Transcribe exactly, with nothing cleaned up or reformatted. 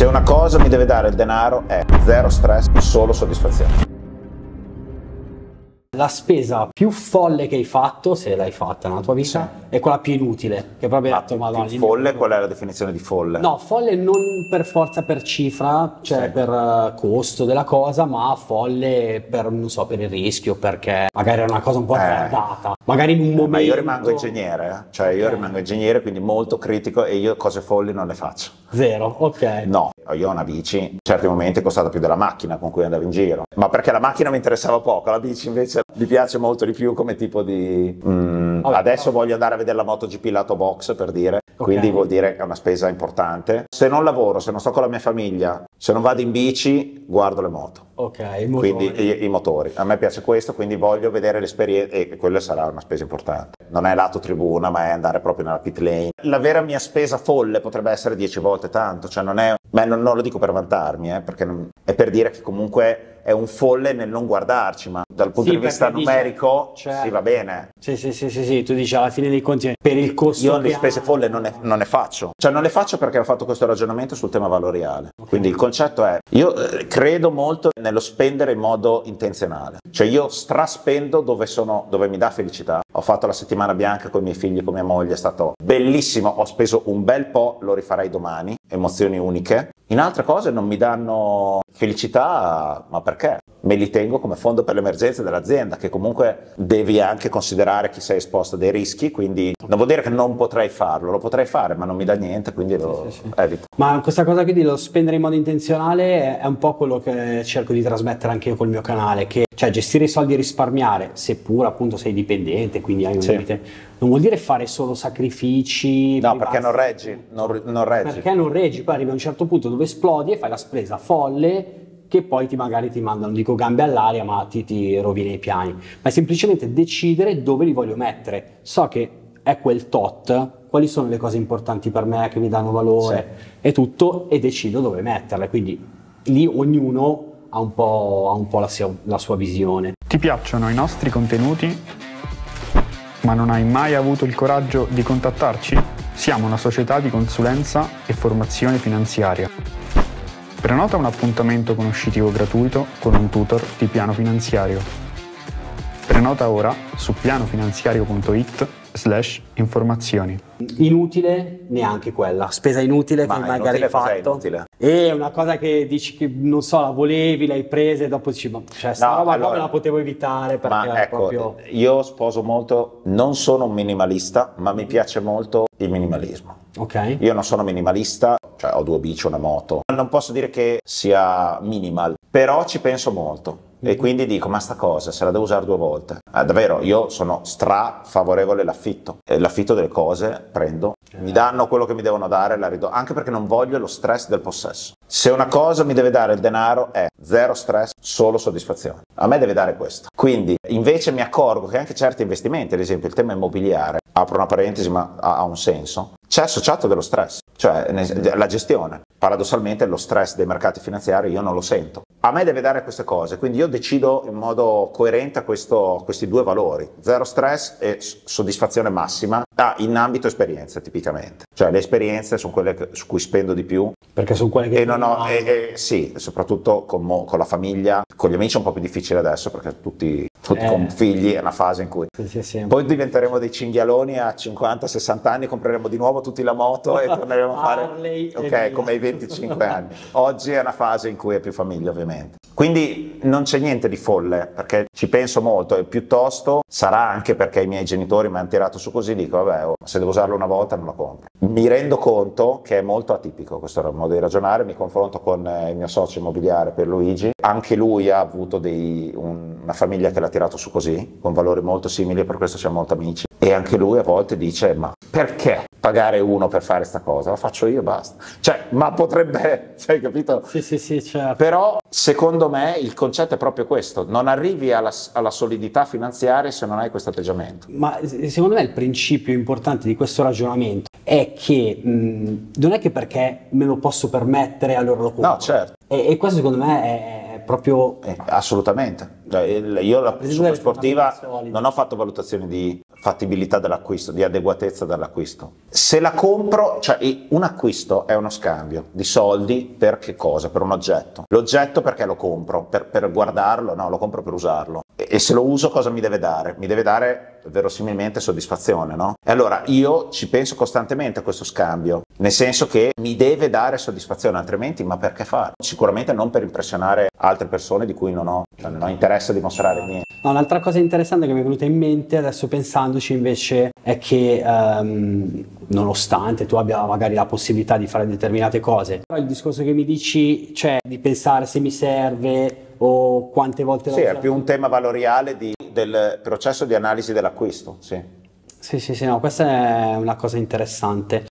Se una cosa mi deve dare il denaro è zero stress, solo soddisfazione. La spesa più folle che hai fatto, se l'hai fatta nella tua vita, sì, è quella più inutile, che proprio hai detto, Madonna, folle, qual è la definizione di folle? No, folle non per forza per cifra, cioè sì, per uh, costo della cosa, ma folle per, non so, per il rischio, perché magari era una cosa un po' tardata, eh, magari in un momento... Ma io rimango ingegnere, cioè io eh. rimango ingegnere, quindi molto critico, e io cose folli non le faccio. Zero, ok. No, io ho una bici, in certi momenti è costata più della macchina con cui andavo in giro, ma perché la macchina mi interessava poco, la bici invece mi piace molto di più come tipo di... Mm, okay, adesso okay. voglio andare a vedere la MotoGP lato box, per dire, okay, quindi vuol dire che è una spesa importante. Se non lavoro, se non sto con la mia famiglia, se non vado in bici, guardo le moto. Ok, i motori. Quindi i, i motori. A me piace questo, quindi voglio vedere l'esperienza, e quella sarà una spesa importante. Non è lato tribuna, ma è andare proprio nella pit lane. La vera mia spesa folle potrebbe essere dieci volte tanto, cioè non è... Ma non, non lo dico per vantarmi, eh, perché non, è per dire che comunque... è un folle nel non guardarci, ma dal punto sì, di vista numerico, dice, cioè, sì, va bene. Sì, sì, sì, sì, sì, tu dici alla fine dei conti, per il costo. Io le spese folle non ne, non ne faccio, cioè non le faccio perché ho fatto questo ragionamento sul tema valoriale. Okay. Quindi il concetto è, io eh, credo molto nello spendere in modo intenzionale, cioè io straspendo dove sono, dove mi dà felicità. Ho fatto la settimana bianca con i miei figli, con mia moglie, è stato bellissimo, ho speso un bel po', lo rifarei domani, emozioni uniche. In altre cose non mi danno felicità, ma perché? Me li tengo come fondo per le emergenze dell'azienda, che comunque devi anche considerare chi sei esposto a dei rischi, quindi non vuol dire che non potrei farlo, lo potrei fare, ma non mi dà niente, quindi lo sì, sì, sì. evito. Ma questa cosa qui di lo spendere in modo intenzionale è un po' quello che cerco di trasmettere anche io col mio canale, che cioè gestire i soldi e risparmiare, seppur appunto sei dipendente, quindi hai un sì. limite... Non vuol dire fare solo sacrifici. No, perché non reggi, non, non reggi. Perché non reggi, poi arrivi a un certo punto dove esplodi e fai la spesa folle che poi ti magari ti mandano, non dico gambe all'aria, ma ti, ti rovina i piani. Ma è semplicemente decidere dove li voglio mettere. So che è quel tot, quali sono le cose importanti per me, che mi danno valore sì. e tutto, e decido dove metterle. Quindi lì ognuno ha un po', ha un po' la, sua, la sua visione. Ti piacciono i nostri contenuti? Ma non hai mai avuto il coraggio di contattarci? Siamo una società di consulenza e formazione finanziaria. Prenota un appuntamento conoscitivo gratuito con un tutor di Piano Finanziario. Prenota ora su pianofinanziario.it slash informazioni. Inutile neanche quella. Spesa inutile ma che magari hai fatto. E una cosa che dici che non so, la volevi, l'hai presa e dopo dici, ma cioè, sta no, roba allora, qua me la potevo evitare perché ma ecco, proprio... Io sposo molto, non sono un minimalista, ma mi piace molto il minimalismo. Ok. Io non sono minimalista, cioè ho due bici, una moto. Non posso dire che sia minimal, però ci penso molto. E quindi dico, ma sta cosa, se la devo usare due volte? Ah, davvero, io sono stra favorevole all'affitto. L'affitto delle cose, prendo, mi danno quello che mi devono dare, la ridò. Anche perché non voglio lo stress del possesso. Se una cosa mi deve dare il denaro è zero stress, solo soddisfazione. A me deve dare questo. Quindi, invece mi accorgo che anche certi investimenti, ad esempio il tema immobiliare, apro una parentesi ma ha un senso, c'è associato dello stress. Cioè la gestione, paradossalmente lo stress dei mercati finanziari io non lo sento. A me deve dare queste cose, quindi io decido in modo coerente a questo, questi due valori, zero stress e soddisfazione massima, ah, in ambito esperienze tipicamente, cioè le esperienze sono quelle che, su cui spendo di più. Perché sono quelle che... E non ho, e, e, sì, soprattutto con, mo, con la famiglia, con gli amici è un po' più difficile adesso perché tutti... Tutti eh, con figli, è una fase in cui sì, sì, sì. poi diventeremo dei cinghialoni a cinquanta sessanta anni, compreremo di nuovo tutti la moto e torneremo a fare Harley ok come ai venticinque anni. Oggi è una fase in cui è più famiglia ovviamente, quindi non c'è niente di folle perché ci penso molto, e piuttosto sarà anche perché i miei genitori mi hanno tirato su così, dico vabbè oh, se devo usarlo una volta non lo compro. Mi rendo conto che è molto atipico questo modo di ragionare, mi confronto con il mio socio immobiliare Pierluigi, anche lui ha avuto dei, un, una famiglia che l'ha tirato su così, con valori molto simili, per questo siamo molto amici, e anche lui a volte dice ma perché pagare uno per fare sta cosa, la faccio io e basta, cioè ma potrebbe, cioè capito? Sì sì sì certo. Però secondo me il concetto è proprio questo, non arrivi alla, alla solidità finanziaria se non hai questo atteggiamento. Ma secondo me il principio importante di questo ragionamento è che mh, non è che perché me lo posso permettere allora lo compro. No certo. E, e questo secondo me è proprio eh, assolutamente. Io la super sportiva non ho fatto valutazioni di fattibilità dell'acquisto, di adeguatezza dell'acquisto. Se la compro, cioè un acquisto è uno scambio di soldi per che cosa? Per un oggetto. L'oggetto perché lo compro? Per, per guardarlo? No, lo compro per usarlo. E, e se lo uso cosa mi deve dare? Mi deve dare verosimilmente soddisfazione, no? E allora io ci penso costantemente a questo scambio, nel senso che mi deve dare soddisfazione, altrimenti ma perché farlo? Sicuramente non per impressionare altre persone di cui non ho, non ho interesse a dimostrare niente. No, un'altra cosa interessante che mi è venuta in mente adesso pensandoci invece è che um, nonostante tu abbia magari la possibilità di fare determinate cose, però il discorso che mi dici, cioè di pensare se mi serve o quante volte... Sì, è più un tema valoriale di, del processo di analisi dell'acquisto, sì. Sì, sì, sì, no, questa è una cosa interessante.